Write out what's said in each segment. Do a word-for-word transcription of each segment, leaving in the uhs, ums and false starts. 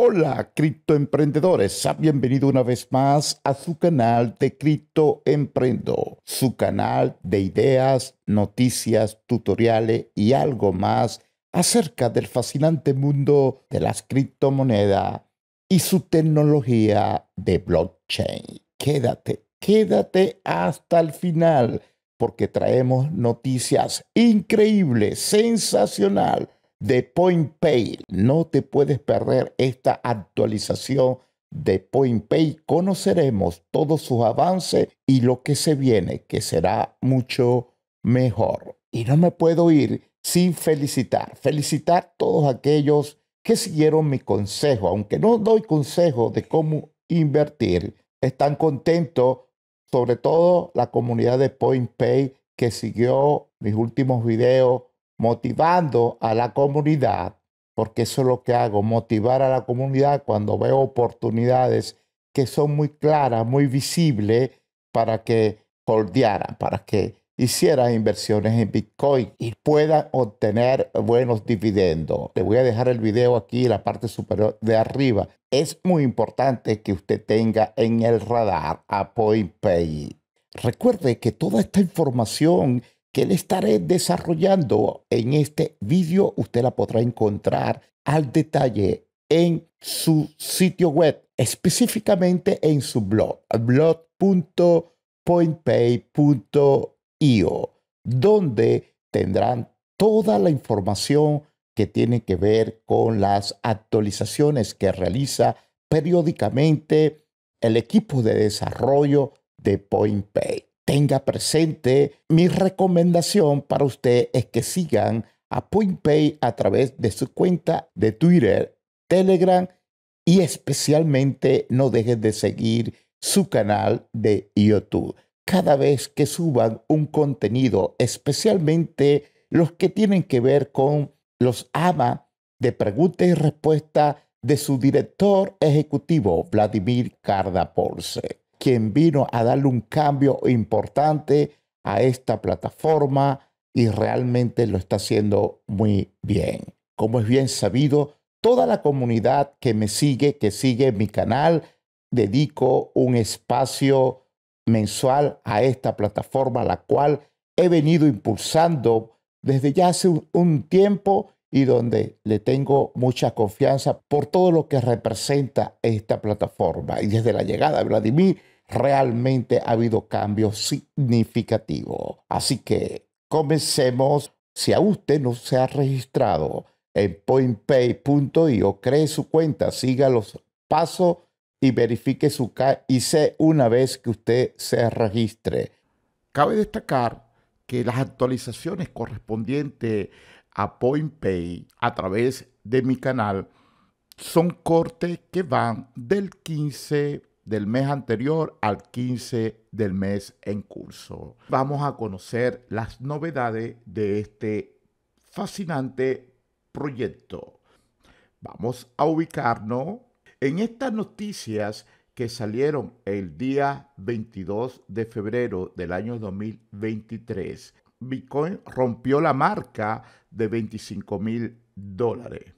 Hola, criptoemprendedores. Bienvenido una vez más a su canal de Criptoemprendo, su canal de ideas, noticias, tutoriales y algo más acerca del fascinante mundo de las criptomonedas y su tecnología de blockchain. Quédate, quédate hasta el final porque traemos noticias increíbles, sensacional. De PointPay. No te puedes perder esta actualización de PointPay. Conoceremos todos sus avances y lo que se viene, que será mucho mejor. Y no me puedo ir sin felicitar. Felicitar a todos aquellos que siguieron mi consejo. Aunque no doy consejo de cómo invertir, están contentos, sobre todo la comunidad de PointPay que siguió mis últimos videos, motivando a la comunidad, porque eso es lo que hago, motivar a la comunidad cuando veo oportunidades que son muy claras, muy visibles, para que holdearan, para que hicieran inversiones en Bitcoin y puedan obtener buenos dividendos. Te voy a dejar el video aquí en la parte superior de arriba. Es muy importante que usted tenga en el radar a PointPay. Recuerde que toda esta información que le estaré desarrollando en este vídeo, usted la podrá encontrar al detalle en su sitio web, específicamente en su blog, blog punto pointpay punto i o, donde tendrán toda la información que tiene que ver con las actualizaciones que realiza periódicamente el equipo de desarrollo de PointPay. Tenga presente, mi recomendación para usted es que sigan a PointPay a través de su cuenta de Twitter, Telegram y especialmente no dejen de seguir su canal de YouTube. Cada vez que suban un contenido, especialmente los que tienen que ver con los A M A de preguntas y respuestas de su director ejecutivo, Vladimir Cardapolsky, quien vino a darle un cambio importante a esta plataforma y realmente lo está haciendo muy bien. Como es bien sabido, toda la comunidad que me sigue, que sigue mi canal, dedico un espacio mensual a esta plataforma, la cual he venido impulsando desde ya hace un, un tiempo y donde le tengo mucha confianza por todo lo que representa esta plataforma. Y desde la llegada de Vladimir, realmente ha habido cambios significativos. Así que comencemos. Si a usted no se ha registrado en PointPay punto i o, cree su cuenta, siga los pasos y verifique su K I C una vez que usted se registre. Cabe destacar que las actualizaciones correspondientes a PointPay a través de mi canal son cortes que van del quince del mes anterior al quince del mes en curso. Vamos a conocer las novedades de este fascinante proyecto. Vamos a ubicarnos en estas noticias que salieron el día veintidós de febrero del año dos mil veintitrés. Bitcoin rompió la marca de veinticinco mil dólares.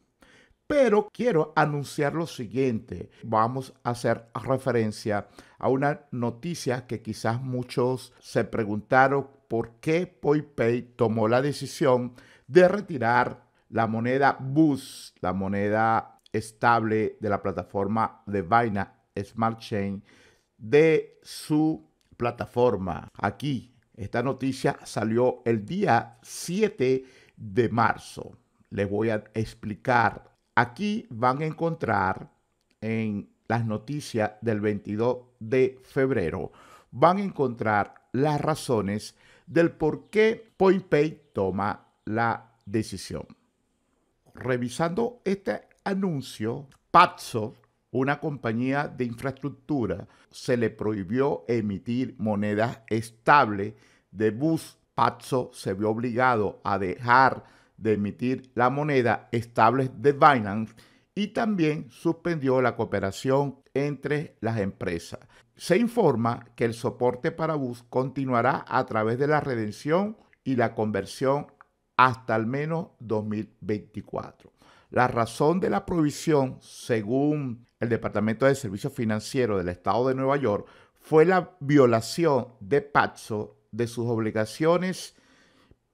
Pero quiero anunciar lo siguiente. Vamos a hacer referencia a una noticia que quizás muchos se preguntaron por qué PointPay tomó la decisión de retirar la moneda B U S D, la moneda estable de la plataforma de Binance Smart Chain, de su plataforma. Aquí esta noticia salió el día siete de marzo. Les voy a explicar. Aquí van a encontrar en las noticias del veintidós de febrero, van a encontrar las razones del por qué PointPay toma la decisión. Revisando este anuncio, Paxos, una compañía de infraestructura, se le prohibió emitir monedas estables de B U S D. Paxos se vio obligado a dejar de emitir la moneda estable de Binance y también suspendió la cooperación entre las empresas. Se informa que el soporte para B U S D continuará a través de la redención y la conversión hasta al menos dos mil veinticuatro. La razón de la prohibición, según el Departamento de Servicios Financieros del Estado de Nueva York, fue la violación de Paxos de sus obligaciones.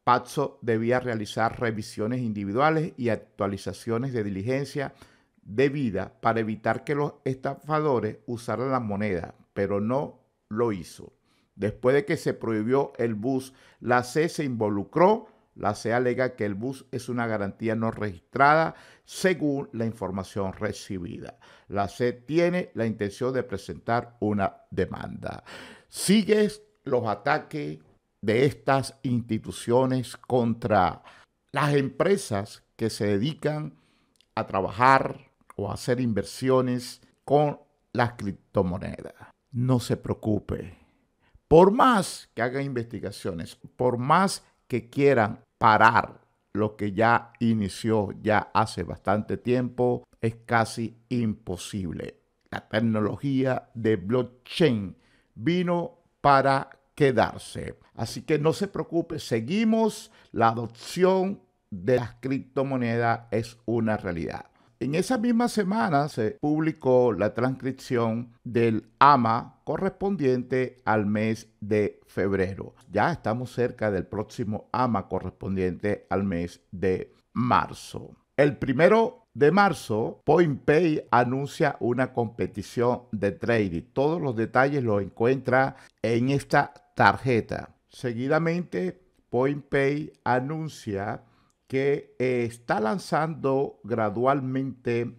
Paxos debía realizar revisiones individuales y actualizaciones de diligencia debida para evitar que los estafadores usaran la moneda, pero no lo hizo. Después de que se prohibió el B U S, la S E C se involucró. La S E C alega que el B U S es una garantía no registrada según la información recibida. La S E C tiene la intención de presentar una demanda. Siguen los ataques de estas instituciones contra las empresas que se dedican a trabajar o a hacer inversiones con las criptomonedas. No se preocupe. Por más que hagan investigaciones, por más que quieran parar lo que ya inició ya hace bastante tiempo, es casi imposible. La tecnología de blockchain vino para quedarse. Así que no se preocupe, seguimos. La adopción de las criptomonedas es una realidad. En esa misma semana se publicó la transcripción del A M A correspondiente al mes de febrero. Ya estamos cerca del próximo A M A correspondiente al mes de marzo. El primero de marzo, PointPay anuncia una competición de trading. Todos los detalles los encuentra en esta tarjeta. Seguidamente, PointPay anuncia que eh, está lanzando gradualmente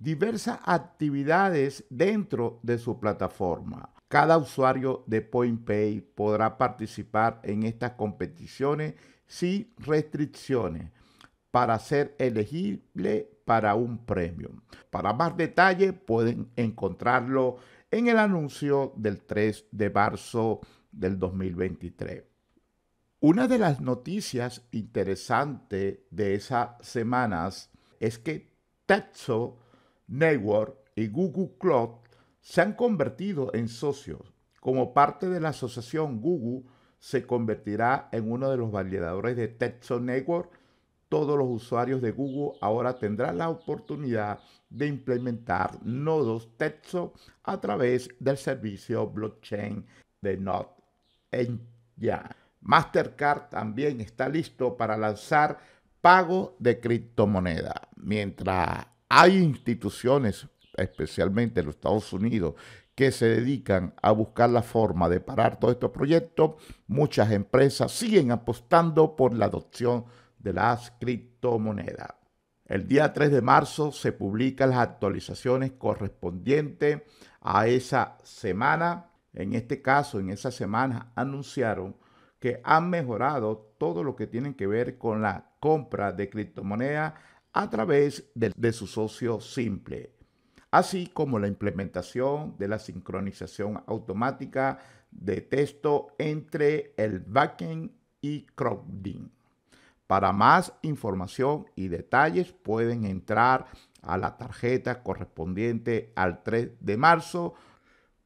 diversas actividades dentro de su plataforma. Cada usuario de PointPay podrá participar en estas competiciones sin restricciones para ser elegible para un premio. Para más detalles pueden encontrarlo en el anuncio del tres de marzo del dos mil veintitrés. Una de las noticias interesantes de esas semanas es que Tezos Network y Google Cloud se han convertido en socios. Como parte de la asociación, Google se convertirá en uno de los validadores de Tezos Network. Todos los usuarios de Google ahora tendrán la oportunidad de implementar nodos Tezos a través del servicio blockchain de Node punto E N J. Mastercard también está listo para lanzar pagos de criptomonedas. Mientras hay instituciones, especialmente en los Estados Unidos, que se dedican a buscar la forma de parar todos estos proyectos, muchas empresas siguen apostando por la adopción de las criptomonedas. El día tres de marzo se publican las actualizaciones correspondientes a esa semana. En este caso, en esa semana anunciaron que han mejorado todo lo que tiene que ver con la compra de criptomonedas a través de, de su socio simple, así como la implementación de la sincronización automática de texto entre el backend y crowding. Para más información y detalles pueden entrar a la tarjeta correspondiente al tres de marzo.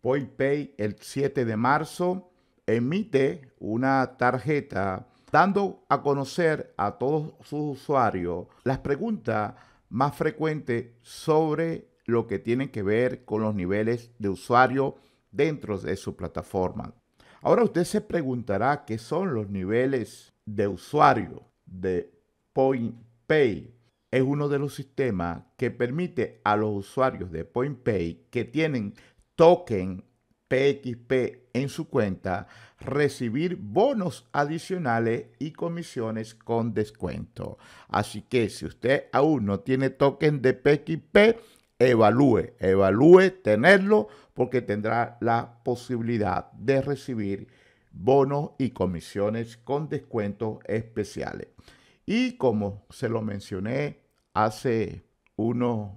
PointPay el siete de marzo. Emite una tarjeta dando a conocer a todos sus usuarios las preguntas más frecuentes sobre lo que tienen que ver con los niveles de usuario dentro de su plataforma. Ahora usted se preguntará qué son los niveles de usuario de PointPay. Es uno de los sistemas que permite a los usuarios de PointPay que tienen token P X P en su cuenta recibir bonos adicionales y comisiones con descuento. Así que si usted aún no tiene token de P X P, evalúe, evalúe tenerlo porque tendrá la posibilidad de recibir bonos y comisiones con descuentos especiales. Y como se lo mencioné hace unos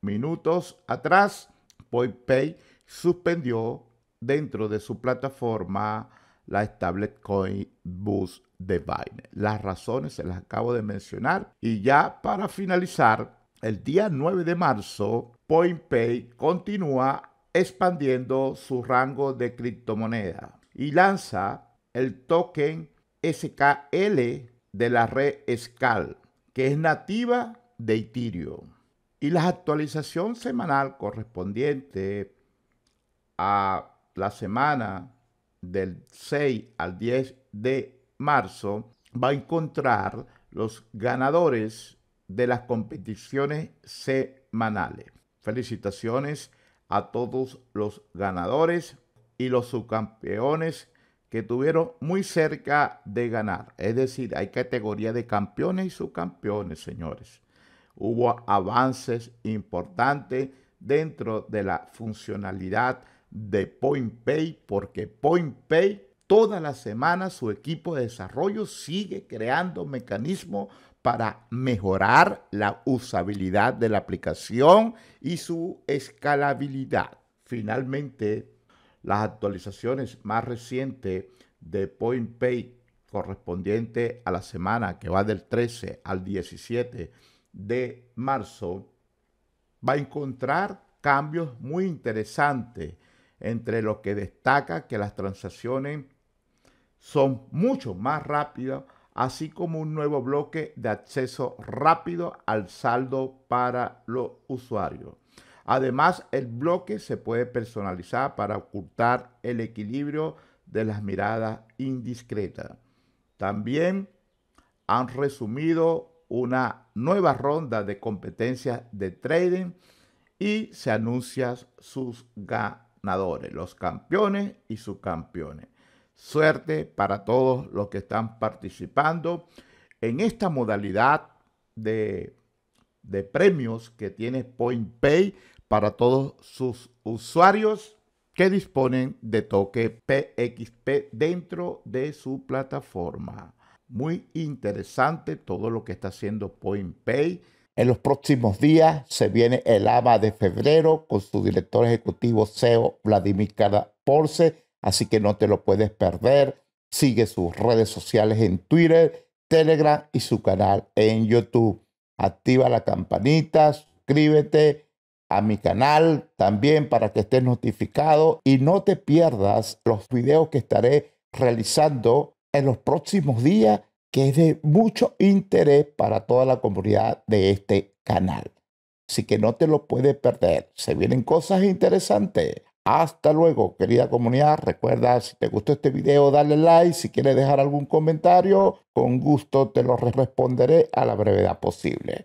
minutos atrás, PointPay suspendió dentro de su plataforma la stablecoin B U S D de Binance. Las razones se las acabo de mencionar. Y ya para finalizar, el día nueve de marzo, PointPay continúa expandiendo su rango de criptomonedas y lanza el token S K L de la red S C A L, que es nativa de Ethereum y la actualización semanal correspondiente a la semana del seis al diez de marzo va a encontrar los ganadores de las competiciones semanales. Felicitaciones a todos los ganadores y los subcampeones que tuvieron muy cerca de ganar. Es decir, hay categoría de campeones y subcampeones, señores. Hubo avances importantes dentro de la funcionalidad de PointPay, porque PointPay toda la semana su equipo de desarrollo sigue creando mecanismos para mejorar la usabilidad de la aplicación y su escalabilidad. Finalmente, las actualizaciones más recientes de PointPay correspondiente a la semana que va del trece al diecisiete de marzo va a encontrar cambios muy interesantes, entre los que destaca que las transacciones son mucho más rápidas, así como un nuevo bloque de acceso rápido al saldo para los usuarios. Además, el bloque se puede personalizar para ocultar el equilibrio de las miradas indiscretas. También han resumido una nueva ronda de competencias de trading y se anuncian sus ganadores, los campeones y subcampeones. Suerte para todos los que están participando en esta modalidad de, de premios que tiene PointPay para todos sus usuarios que disponen de toque P X P dentro de su plataforma. Muy interesante todo lo que está haciendo PointPay. En los próximos días se viene el A M A de febrero con su director ejecutivo C E O Vladimir Cardapolsky, así que no te lo puedes perder. Sigue sus redes sociales en Twitter, Telegram y su canal en YouTube. Activa la campanita, suscríbete a mi canal también para que estés notificado y no te pierdas los videos que estaré realizando en los próximos días, que es de mucho interés para toda la comunidad de este canal. Así que no te lo puedes perder. Se vienen cosas interesantes. Hasta luego, querida comunidad. Recuerda, si te gustó este video, dale like. Si quieres dejar algún comentario, con gusto te lo responderé a la brevedad posible.